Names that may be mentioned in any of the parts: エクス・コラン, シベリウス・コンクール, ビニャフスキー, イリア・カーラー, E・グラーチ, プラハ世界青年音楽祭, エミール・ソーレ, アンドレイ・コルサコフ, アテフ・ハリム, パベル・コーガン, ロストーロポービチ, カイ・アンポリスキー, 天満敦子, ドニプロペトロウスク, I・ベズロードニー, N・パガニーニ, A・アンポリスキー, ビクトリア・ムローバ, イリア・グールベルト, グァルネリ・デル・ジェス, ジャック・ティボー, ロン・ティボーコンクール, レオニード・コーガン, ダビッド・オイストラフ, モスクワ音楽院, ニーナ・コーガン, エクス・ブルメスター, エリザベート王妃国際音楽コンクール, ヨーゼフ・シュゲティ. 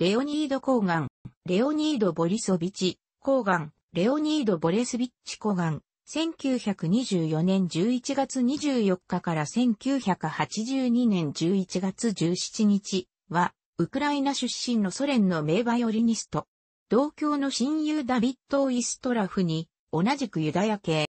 レオニード・コーガン、レオニード・ボリソビチ、コーガン、レオニード・ボレスビッチ・コーガン、1924年11月24日から1982年11月17日は、ウクライナ出身のソ連の名バイオリニスト。同郷の親友ダビッド・オイストラフに、同じくユダヤ系。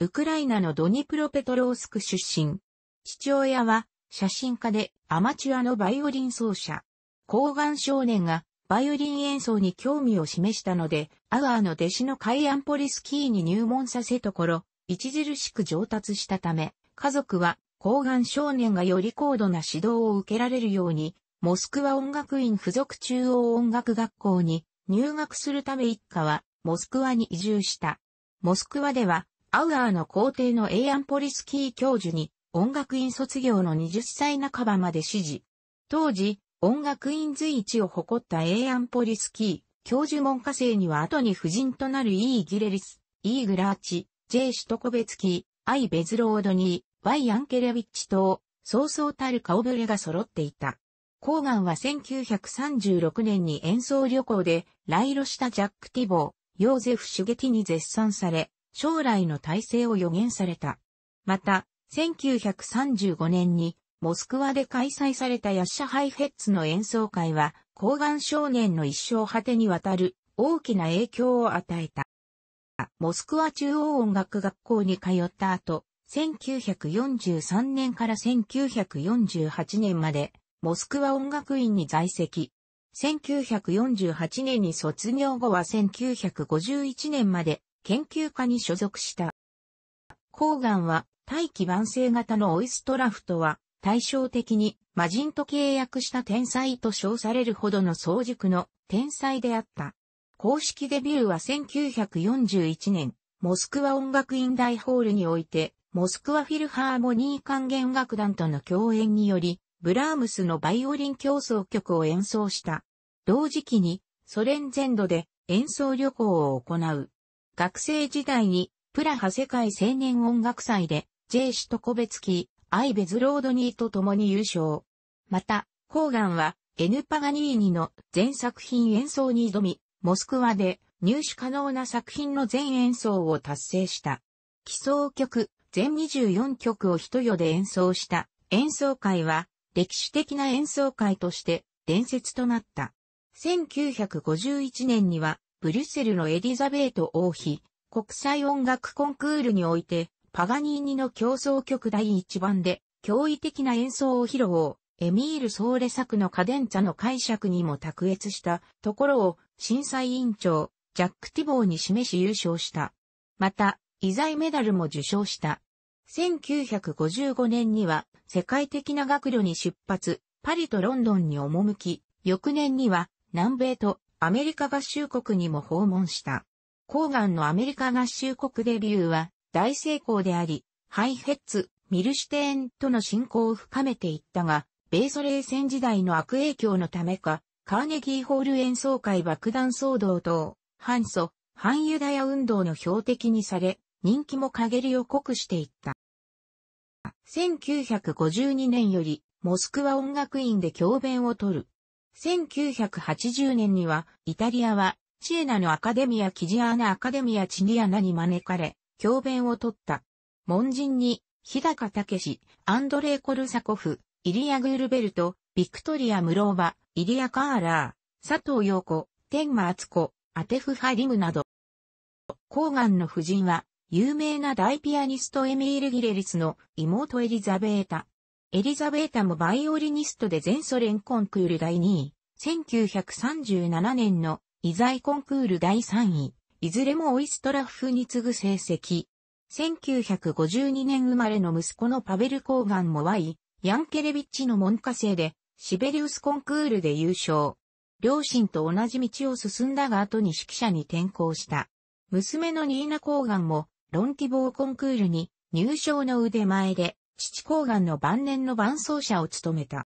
ウクライナのドニプロペトロウスク出身。父親は、写真家でアマチュアのバイオリン奏者。コーガン少年が、バイオリン演奏に興味を示したので、アウアーの弟子のカイ・アンポリスキーに入門させたところ、著しく上達したため、家族は、コーガン少年がより高度な指導を受けられるように、モスクワ音楽院附属中央音楽学校に入学するため一家は、モスクワに移住した。モスクワでは、アウアーの校庭のA・アンポリスキー教授に、音楽院卒業の20歳半ばまで師事。当時、音楽院随一を誇ったA・アンポリスキー教授門下生には後に夫人となるE・ギレリス、E・グラーチ、J・シュトコベツキー、I・ベズロードニー、Y・ヤンケレビッチ等、そうそうたる顔ぶれが揃っていた。コーガンは1936年に演奏旅行で来露したジャック・ティボー、ヨーゼフ・シュゲティに絶賛され、将来の大成を予言された。また、1935年にモスクワで開催されたヤッシャ・ハイフェッツの演奏会は、コーガン少年の一生果てにわたる大きな影響を与えた。モスクワ中央音楽学校に通った後、1943年から1948年まで、モスクワ音楽院に在籍。1948年に卒業後は1951年まで研究科に所属した。コーガンは大器晩成型のオイストラフとは対照的に魔人と契約した天才と称されるほどの早熟の天才であった。公式デビューは1941年、モスクワ音楽院大ホールにおいて、モスクワフィルハーモニー管弦楽団との共演により、ブラームスのバイオリン協奏曲を演奏した。同時期にソ連全土で演奏旅行を行う。学生時代にプラハ世界青年音楽祭で J・シュトコベツキー、I・ベズロードニーと共に優勝。また、コーガンは N・パガニーニの全作品演奏に挑み、モスクワで入手可能な作品の全演奏を達成した。起草曲、全24曲を一夜で演奏した演奏会は、歴史的な演奏会として伝説となった。1951年にはブリュッセルのエリザベート王妃国際音楽コンクールにおいてパガニーニの協奏曲第1番で驚異的な演奏を披露。エミール・ソーレ作のカデンツァの解釈にも卓越したところを審査委員長ジャック・ティボーに示し優勝した。また、位在メダルも受賞した。1955年には世界的な学旅に出発、パリとロンドンに赴き、翌年には南米とアメリカ合衆国にも訪問した。コーガンのアメリカ合衆国デビューは大成功であり、ハイフェッツ、ミルシュテーンとの親交を深めていったが、米ソ冷戦時代の悪影響のためか、カーネギーホール演奏会爆弾騒動等、反ソ、反ユダヤ運動の標的にされ、人気も陰りを濃くしていった。1952年よりモスクワ音楽院で教鞭を取る。1980年にはイタリアはシエナのアカデミア・キジアーナ・アカデミア・チニアナに招かれ教鞭を取った。門人に日高武史、アンドレイ・コルサコフ、イリア・グールベルト、ビクトリア・ムローバ、イリア・カーラー、佐藤陽子、天満敦子、アテフ・ハリムなど。コーガンの夫人は有名な大ピアニストエミール・ギレリスの妹エリザベータ。エリザベータもバイオリニストで全ソ連コンクール第2位、1937年の位在コンクール第3位、いずれもオイストラフに次ぐ成績。1952年生まれの息子のパベル・コーガンも Y、ヤンケレビッチの門下生で、シベリウスコンクールで優勝。両親と同じ道を進んだが後に指揮者に転向した。娘のニーナ・コーガンも、ロン・ティボーコンクールに入賞の腕前で、父コーガンの晩年の伴奏者を務めた。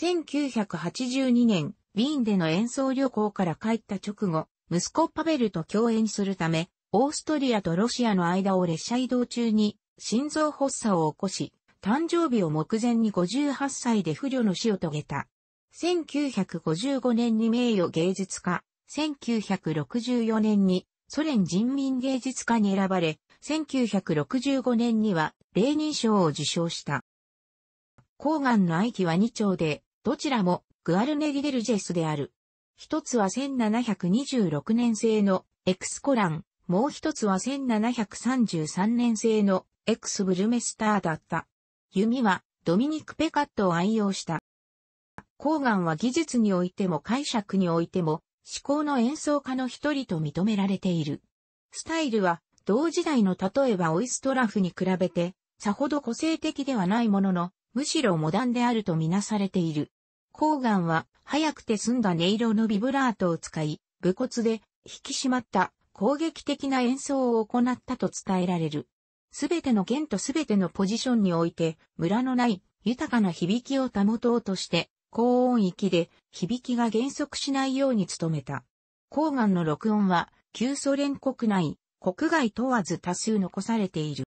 1982年、ウィーンでの演奏旅行から帰った直後、息子パベルと共演するため、オーストリアとロシアの間を列車移動中に心臓発作を起こし、誕生日を目前に58歳で不慮の死を遂げた。1955年に名誉芸術家、1964年にソ連人民芸術家に選ばれ、1965年にはレーニン賞を受賞した。コーガンの愛機は2丁で、どちらもグアルネリデルジェスである。一つは1726年製のエクスコラン、もう一つは1733年製のエクスブルメスターだった。弓はドミニク・ペカットを愛用した。コーガンは技術においても解釈においても至高の演奏家の一人と認められている。スタイルは同時代の例えばオイストラフに比べてさほど個性的ではないものの、むしろモダンであるとみなされている。コーガンは早くて澄んだ音色のビブラートを使い、武骨で引き締まった攻撃的な演奏を行ったと伝えられる。すべての弦とすべてのポジションにおいてムラのない豊かな響きを保とうとして高音域で響きが減速しないように努めた。コーガンの録音は旧ソ連国内、国外問わず多数残されている。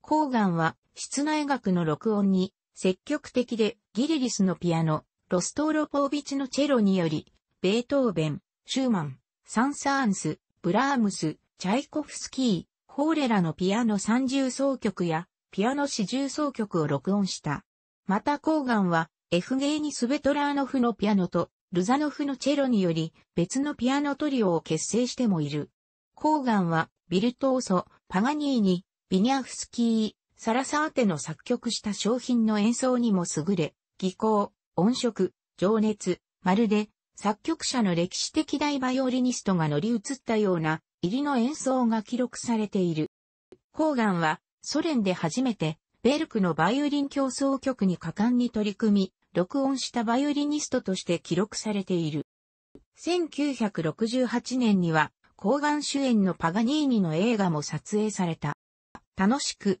コーガンは室内楽の録音に積極的でギリリスのピアノ、ロストーロポービチのチェロにより、ベートーベン、シューマン、サンサーンス、ブラームス、チャイコフスキー、ホーレラのピアノ三重奏曲やピアノ四重奏曲を録音した。またコーガンはエフゲーニ・スヴェトラーノフのピアノとルザノフのチェロにより別のピアノトリオを結成してもいる。コーガンはビルトーソ、パガニーニ、ビニャフスキー、サラサーテの作曲した商品の演奏にも優れ、技巧、音色、情熱、まるで作曲者の歴史的大バイオリニストが乗り移ったような入りの演奏が記録されている。コーガンはソ連で初めてベルクのバイオリン協奏曲に果敢に取り組み、録音したバイオリニストとして記録されている。1968年にはコーガン主演のパガニーニの映画も撮影された。楽しく